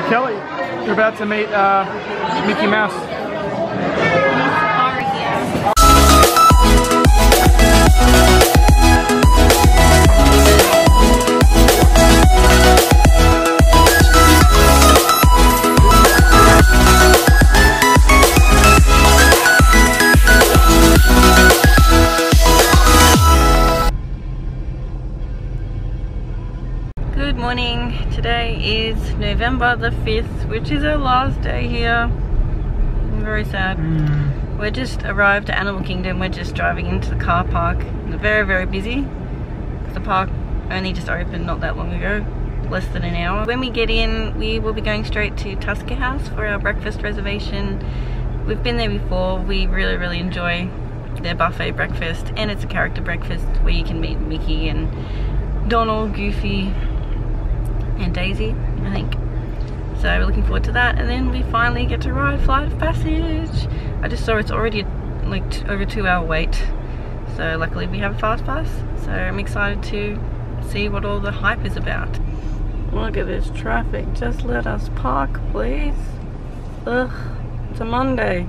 Hey Kelly, you're about to meet Mickey Mouse. Today is November the 5th, which is our last day here. I'm very sad. We just arrived at Animal Kingdom. We're just driving into the car park. It's very, very busy. The park only just opened not that long ago, less than an hour. When we get in, we will be going straight to Tusker House for our breakfast reservation. We've been there before. We really, really enjoy their buffet breakfast, and it's a character breakfast where you can meet Mickey and Donald, Goofy, and Daisy, I think. So we're looking forward to that, and then we finally get to ride Flight of Passage. I just saw it's already like over a 2-hour wait, so luckily we have a fast pass, so I'm excited to see what all the hype is about. Look at this traffic, just let us park please. Ugh, it's a Monday.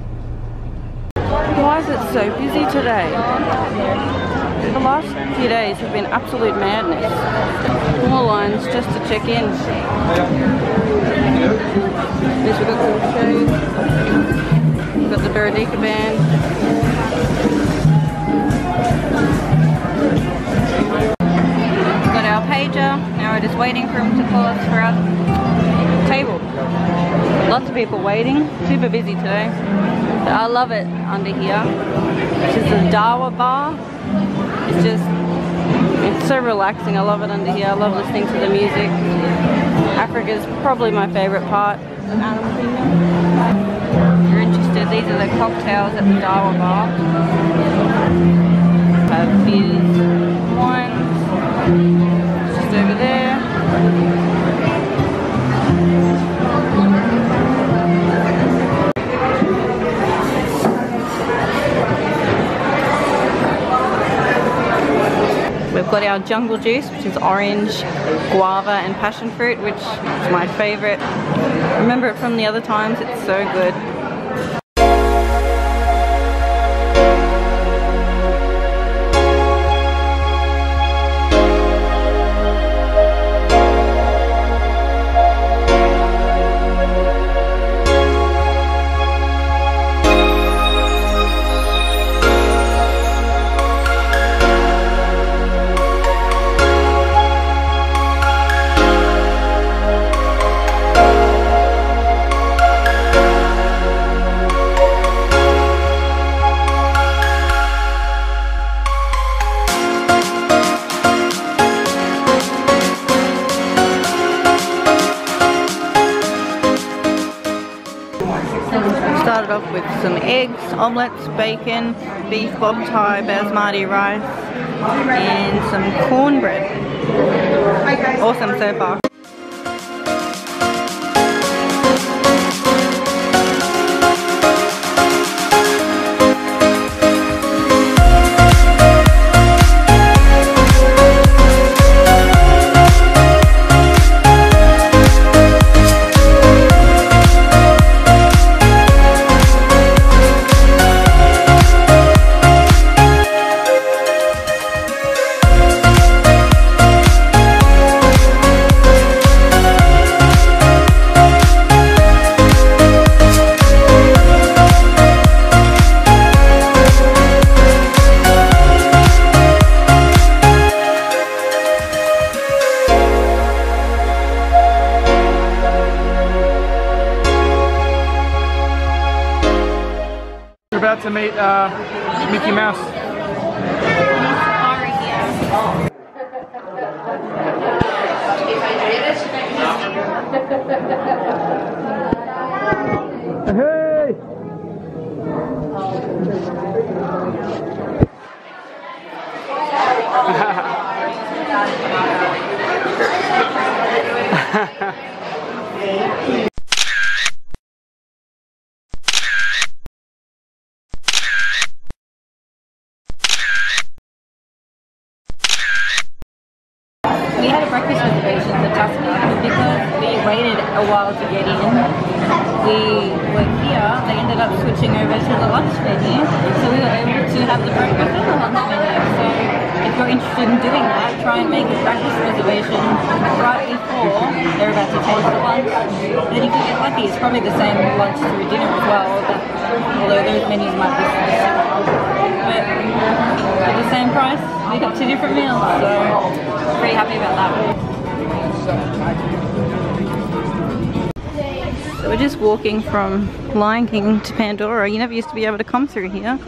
Why is it so busy today? The last few days have been absolute madness. More lines just to check in. This we've got the shows. We've got the Berodica band. We've got our pager. Now we're just waiting for him to call us for our table. Lots of people waiting. Super busy today. But I love it under here. This is the Dawa Bar. It's just, it's so relaxing. I love it under here. I love listening to the music. Africa's probably my favourite part of Animal Kingdom. If you're interested, these are the cocktails at the Dawa Bar. Have beers, wines, just over there. We've got our jungle juice, which is orange, guava and passion fruit, which is my favourite. Remember it from the other times, it's so good. Started off with some eggs, omelettes, bacon, beef bob thai, basmati rice, and some cornbread. Awesome so far. To meet Mickey Mouse. Hey! We had a breakfast reservation at Tusker because we waited a while to get in. We were here, they ended up switching over to the lunch menu, so we were able to have the breakfast and the lunch menu. So if you're interested in doing that, try and make a breakfast reservation right before they're about to change the lunch. Then you can get lucky. It's probably the same lunch through dinner as well, but although those menus might be similar. But for the same price, we got two different meals, so pretty happy about that. So we're just walking from Lion King to Pandora. You never used to be able to come through here,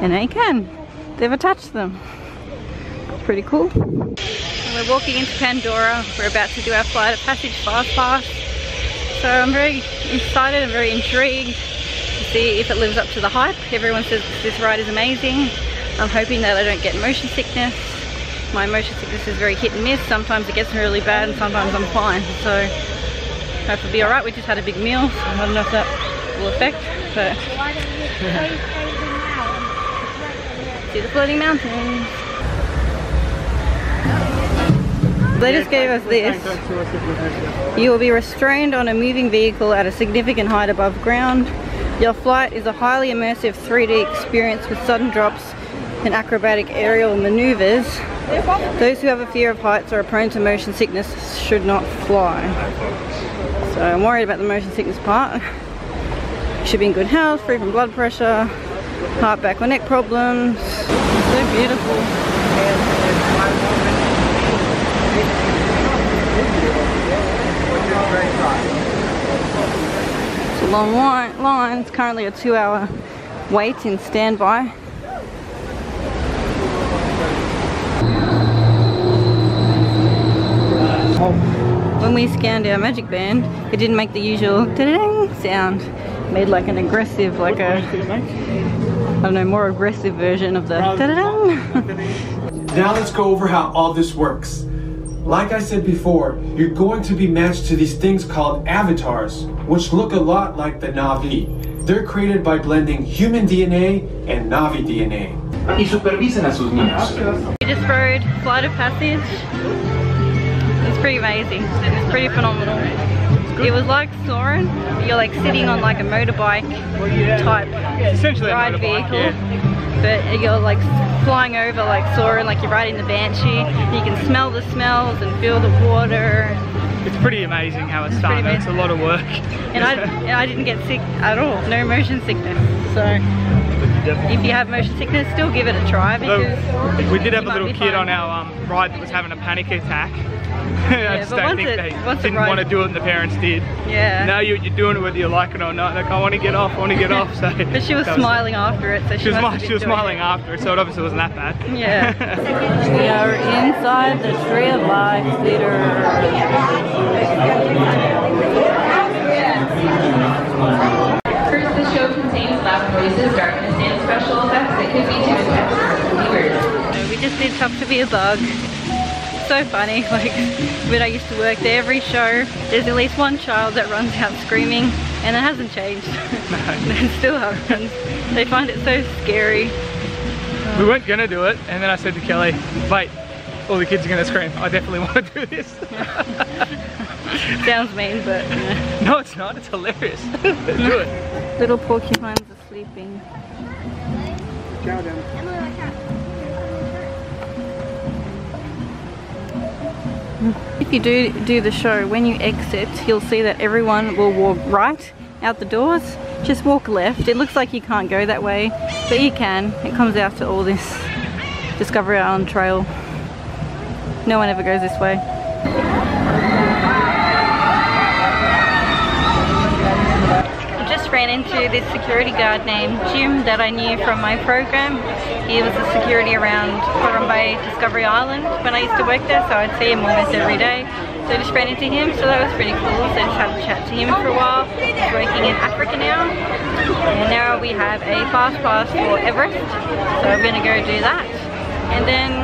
and they can. They've attached them. Pretty cool. So we're walking into Pandora. We're about to do our Flight of Passage fast pass. So I'm very excited and very intrigued to see if it lives up to the hype. Everyone says this ride is amazing. I'm hoping that I don't get motion sickness. My motion sickness is very hit and miss. Sometimes it gets really bad and sometimes I'm fine. So I hope it'll be alright. We just had a big meal, so I don't know if that will affect, but see the floating mountains. They just gave us this. You will be restrained on a moving vehicle at a significant height above ground. Your flight is a highly immersive 3D experience with sudden drops and acrobatic aerial maneuvers. Those who have a fear of heights or are prone to motion sickness should not fly. So I'm worried about the motion sickness part. Should be in good health, free from blood pressure, heart, back or neck problems. It's so beautiful. It's a long line. It's currently a 2-hour wait in standby. When we scanned our Magic Band, it didn't make the usual ding sound. It made like an aggressive, like a, I don't know, more aggressive version of the da-da-ding. Now let's go over how all this works. Like I said before, you're going to be matched to these things called avatars, which look a lot like the Na'vi. They're created by blending human DNA and Na'vi DNA. We just rode Flight of Passage. It's pretty amazing. It's pretty phenomenal. It was like Soarin', but you're like sitting on like a motorbike type ride vehicle, but you're like flying over like Soarin', like you're riding the Banshee. You can smell the smells and feel the water. It's pretty amazing how it started. It's a lot of work. And I didn't get sick at all. No motion sickness. So if you have motion sickness, still give it a try, because we did have a little kid on our ride that was having a panic attack. I just don't think they didn't want to do it and the parents did. Yeah. Now you're doing it whether you like it or not. Like, I want to get off, I want to get off. So. But she was smiling after it. So she was smiling after it, so it obviously wasn't that bad. Yeah. We are inside the Tree of Life Theatre. The show contains loud noises, darkness, and special effects that could be too intense for viewers. We just did Tough to Be a Bug. So funny, like when I used to work there, every show there's at least one child that runs out screaming, and it hasn't changed. No. It still happens. They find it so scary. We weren't gonna do it, and then I said to Kelly, "Wait, all the kids are gonna scream. I definitely want to do this." Sounds mean, but yeah. No, it's not. It's hilarious. Let's do it. Little porcupines are sleeping. Chow down. If you do the show, when you exit, you'll see that everyone will walk right out the doors. Just walk left. It looks like you can't go that way, but you can. It comes out to all this Discovery Island trail. No one ever goes this way. I just ran into this security guard named Jim that I knew from my program. He was the security around Harambe, Discovery Island when I used to work there, so I'd see him almost every day. So I just ran into him, so that was pretty cool. So I just had a chat to him for a while. He's working in Africa now. And now we have a fast pass for Everest, so I'm gonna go do that. And then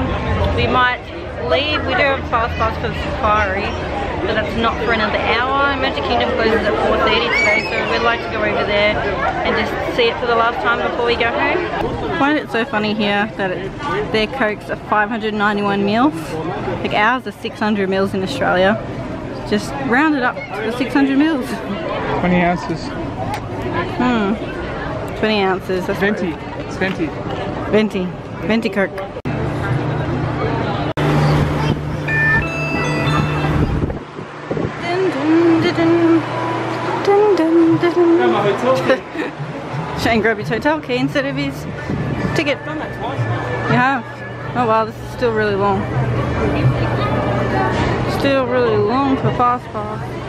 we might leave. We do have a fast pass for the safari, but that's not for another hour. Magic Kingdom closes at 4:30 today, so we'd like to go over there and just see it for the last time before we go home. I find it so funny here that their Cokes are 591 mils. Like ours are 600 mils in Australia. Just round it up to 600 mils. 20 ounces. 20 ounces. That's venti. It's venti. Venti. Venti Coke. Shane grabbed his hotel key instead of his ticket. I've done that twice now. You have? Oh wow, this is still really long. Still really long for fast pass.